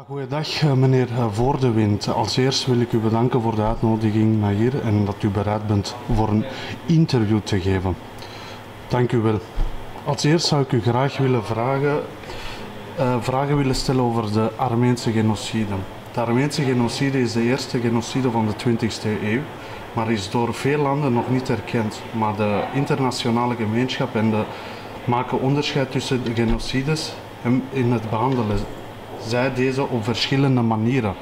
Ja, goeiedag meneer Voordewind. Als eerst wil ik u bedanken voor de uitnodiging naar hier en dat u bereid bent voor een interview te geven. Dank u wel. Als eerst zou ik u graag willen vragen willen stellen over de Armeense genocide. De Armeense genocide is de eerste genocide van de 20e eeuw, maar is door veel landen nog niet erkend. Maar de internationale gemeenschap en maken onderscheid tussen de genocides en in het behandelen. Zij deze op verschillende manieren.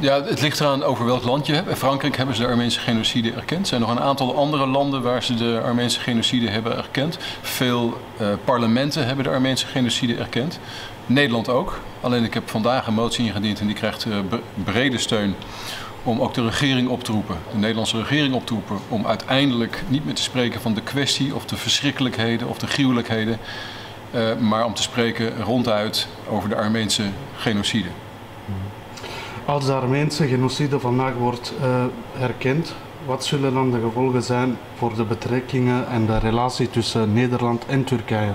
Ja, het ligt eraan over welk land je hebt. In Frankrijk hebben ze de Armeense genocide erkend. Er zijn nog een aantal andere landen waar ze de Armeense genocide hebben erkend. Veel parlementen hebben de Armeense genocide erkend. Nederland ook. Alleen ik heb vandaag een motie ingediend en die krijgt brede steun om ook de regering op te roepen, de Nederlandse regering op te roepen, om uiteindelijk niet meer te spreken van de kwestie of de verschrikkelijkheden of de gruwelijkheden, maar om te spreken ronduit over de Armeense genocide. Als de Armeense genocide vandaag wordt herkend, wat zullen dan de gevolgen zijn voor de betrekkingen en de relatie tussen Nederland en Turkije?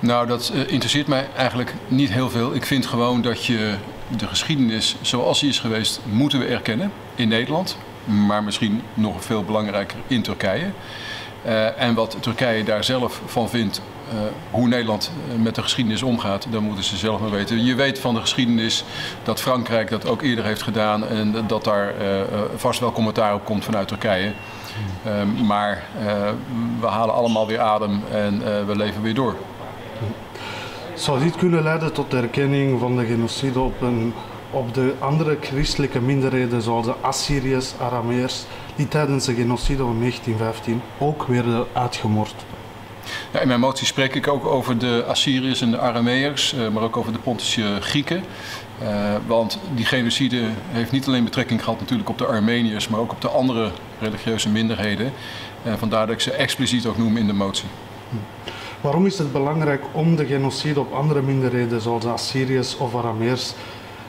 Nou, dat interesseert mij eigenlijk niet heel veel. Ik vind gewoon dat je de geschiedenis zoals die is geweest moeten we erkennen in Nederland, maar misschien nog veel belangrijker in Turkije. En wat Turkije daar zelf van vindt, hoe Nederland met de geschiedenis omgaat, dan moeten ze zelf maar weten. Je weet van de geschiedenis dat Frankrijk dat ook eerder heeft gedaan en dat daar vast wel commentaar op komt vanuit Turkije. Maar we halen allemaal weer adem en we leven weer door. Zou dit kunnen leiden tot de erkenning van de genocide op de andere christelijke minderheden zoals de Assyriërs, Arameërs, die tijdens de genocide van 1915 ook werden uitgemoord? Ja, in mijn motie spreek ik ook over de Assyriërs en de Arameërs, maar ook over de Pontische Grieken. Want die genocide heeft niet alleen betrekking gehad natuurlijk op de Armeniërs, maar ook op de andere religieuze minderheden. Vandaar dat ik ze expliciet ook noem in de motie. Waarom is het belangrijk om de genocide op andere minderheden zoals Assyriërs of Arameërs,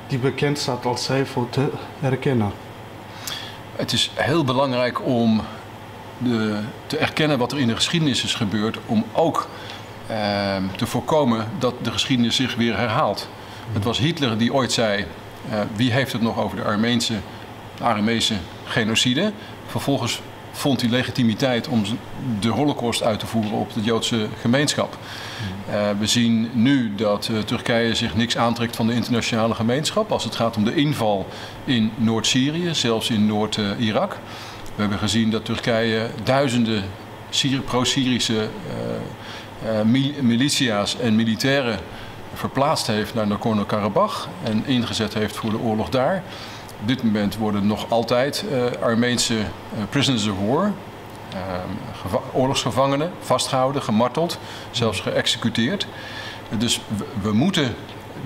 die bekend staat als Saifo, te herkennen? Het is heel belangrijk om te erkennen wat er in de geschiedenis is gebeurd, om ook te voorkomen dat de geschiedenis zich weer herhaalt. Het was Hitler die ooit zei, wie heeft het nog over de Aramese genocide? Vervolgens vond hij legitimiteit om de Holocaust uit te voeren op de Joodse gemeenschap. We zien nu dat Turkije zich niks aantrekt van de internationale gemeenschap als het gaat om de inval in Noord-Syrië, zelfs in Noord-Irak. We hebben gezien dat Turkije duizenden pro-Syrische militia's en militairen verplaatst heeft naar Nagorno-Karabakh en ingezet heeft voor de oorlog daar. Op dit moment worden nog altijd Armeense prisoners of war, oorlogsgevangenen, vastgehouden, gemarteld, zelfs geëxecuteerd. Dus we moeten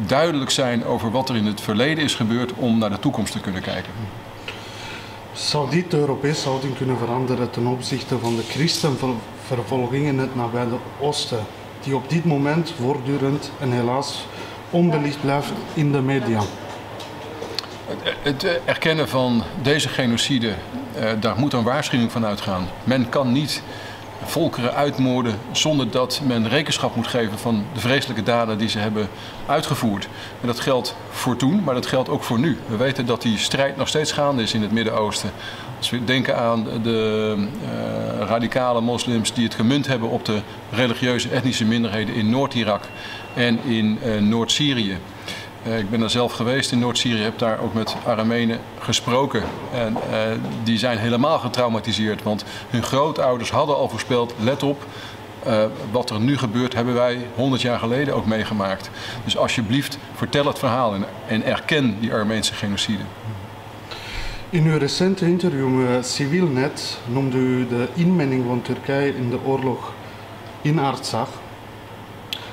duidelijk zijn over wat er in het verleden is gebeurd om naar de toekomst te kunnen kijken. Zou dit de Europese houding kunnen veranderen ten opzichte van de christenvervolging in het nabije Oosten, die op dit moment voortdurend en helaas onbelicht blijft in de media? Het erkennen van deze genocide, daar moet een waarschuwing van uitgaan. Men kan niet volkeren uitmoorden zonder dat men rekenschap moet geven van de vreselijke daden die ze hebben uitgevoerd. En dat geldt voor toen, maar dat geldt ook voor nu. We weten dat die strijd nog steeds gaande is in het Midden-Oosten. Als we denken aan de radicale moslims die het gemunt hebben op de religieuze etnische minderheden in Noord-Irak en in Noord-Syrië. Ik ben daar zelf geweest in Noord-Syrië, heb daar ook met Aramenen gesproken. En die zijn helemaal getraumatiseerd, want hun grootouders hadden al voorspeld, let op, wat er nu gebeurt hebben wij 100 jaar geleden ook meegemaakt. Dus alsjeblieft, vertel het verhaal en erken die Armeense genocide. In uw recente interview met Civilnet noemde u de inmenging van Turkije in de oorlog in Artsakh,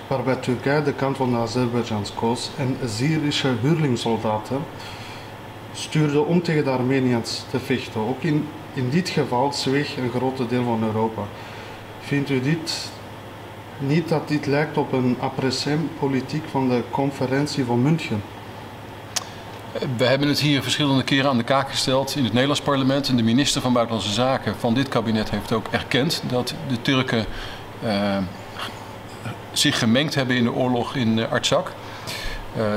waarbij Turkije de kant van de Azerbeidzjans koos en Syrische huurlingsoldaten stuurde om tegen de Armeniërs te vechten. Ook in dit geval zweeg een groot deel van Europa. Vindt u dit niet dat dit lijkt op een après-politiek van de conferentie van München? We hebben het hier verschillende keren aan de kaak gesteld in het Nederlands parlement. En de minister van Buitenlandse Zaken van dit kabinet heeft ook erkend dat de Turken zich gemengd hebben in de oorlog in Artsakh.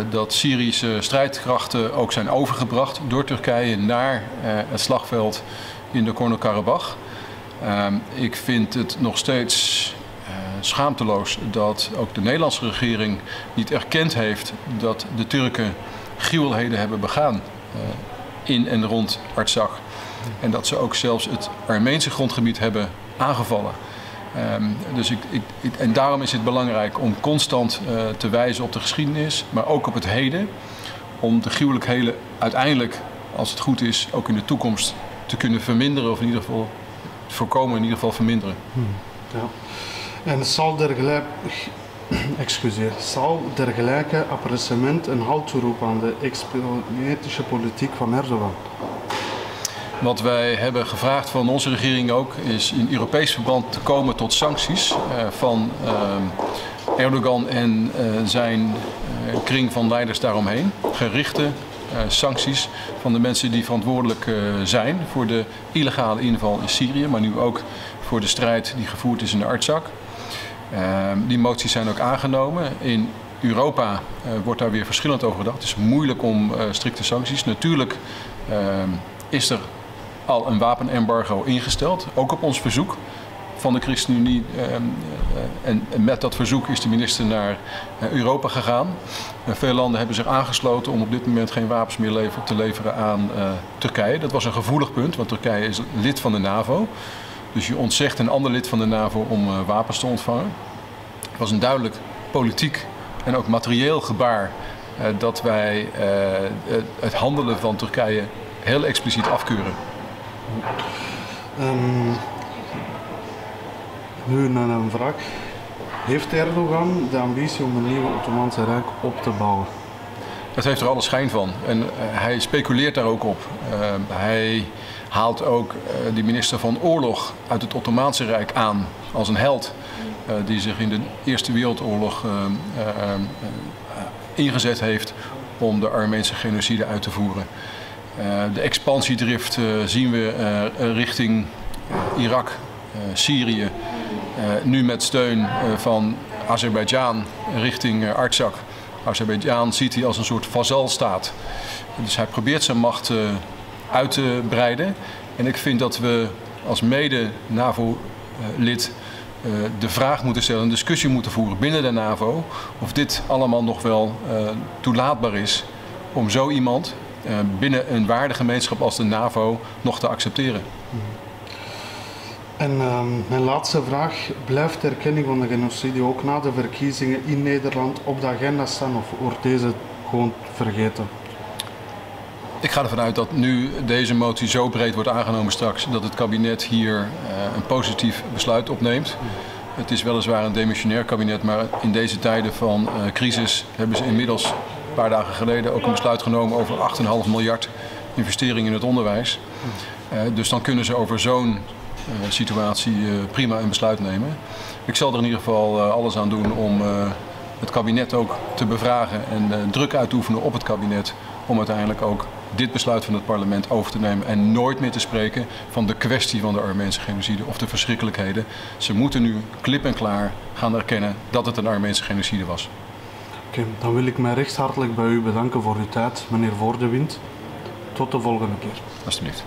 Dat Syrische strijdkrachten ook zijn overgebracht door Turkije naar het slagveld in Nagorno-Karabakh. Ik vind het nog steeds schaamteloos dat ook de Nederlandse regering niet erkend heeft dat de Turken gruwelheden hebben begaan in en rond Artsakh. En dat ze ook zelfs het Armeense grondgebied hebben aangevallen. En daarom is het belangrijk om constant te wijzen op de geschiedenis, maar ook op het heden. Om de gruwelijkheden uiteindelijk, als het goed is, ook in de toekomst te kunnen verminderen. Of in ieder geval voorkomen, in ieder geval verminderen. Ja. En zal dergelijke appartement een halt toeroepen aan de expansionistische politiek van Erdogan? Wat wij hebben gevraagd van onze regering ook is in Europees verband te komen tot sancties van Erdogan en zijn kring van leiders daaromheen. Gerichte sancties van de mensen die verantwoordelijk zijn voor de illegale inval in Syrië, maar nu ook voor de strijd die gevoerd is in de Artsakh. Die moties zijn ook aangenomen. In Europa wordt daar weer verschillend over gedacht. Het is moeilijk om strikte sancties. Natuurlijk is er al een wapenembargo ingesteld, ook op ons verzoek van de ChristenUnie. En met dat verzoek is de minister naar Europa gegaan. Veel landen hebben zich aangesloten om op dit moment geen wapens meer te leveren aan Turkije. Dat was een gevoelig punt, want Turkije is lid van de NAVO. Dus je ontzegt een ander lid van de NAVO om wapens te ontvangen. Het was een duidelijk politiek en ook materieel gebaar dat wij het handelen van Turkije heel expliciet afkeuren. Nu naar een vraag. Heeft Erdogan de ambitie om een nieuwe Ottomaanse Rijk op te bouwen? Dat heeft er alle schijn van. En hij speculeert daar ook op. Hij haalt ook die minister van Oorlog uit het Ottomaanse Rijk aan als een held die zich in de Eerste Wereldoorlog ingezet heeft om de Armeense genocide uit te voeren. De expansiedrift zien we richting Irak, Syrië, nu met steun van Azerbeidzjan richting Artsakh. Azerbeidzjan ziet hij als een soort vazalstaat. Dus hij probeert zijn macht uit te breiden. En ik vind dat we als mede-NAVO-lid de vraag moeten stellen, een discussie moeten voeren binnen de NAVO, of dit allemaal nog wel toelaatbaar is om zo iemand binnen een waardegemeenschap als de NAVO nog te accepteren. En mijn laatste vraag, blijft de erkenning van de genocide ook na de verkiezingen in Nederland op de agenda staan of wordt deze gewoon vergeten? Ik ga ervan uit dat nu deze motie zo breed wordt aangenomen straks dat het kabinet hier een positief besluit opneemt. Het is weliswaar een demissionair kabinet, maar in deze tijden van crisis hebben ze inmiddels een paar dagen geleden ook een besluit genomen over 8,5 miljard investeringen in het onderwijs. Dus dan kunnen ze over zo'n situatie prima een besluit nemen. Ik zal er in ieder geval alles aan doen om het kabinet ook te bevragen en druk uit te oefenen op het kabinet om uiteindelijk ook dit besluit van het parlement over te nemen en nooit meer te spreken van de kwestie van de Armeense genocide of de verschrikkelijkheden. Ze moeten nu klip en klaar gaan erkennen dat het een Armeense genocide was. Oké, dan wil ik mij recht hartelijk bij u bedanken voor uw tijd, meneer Voordewind. Tot de volgende keer. Alsjeblieft.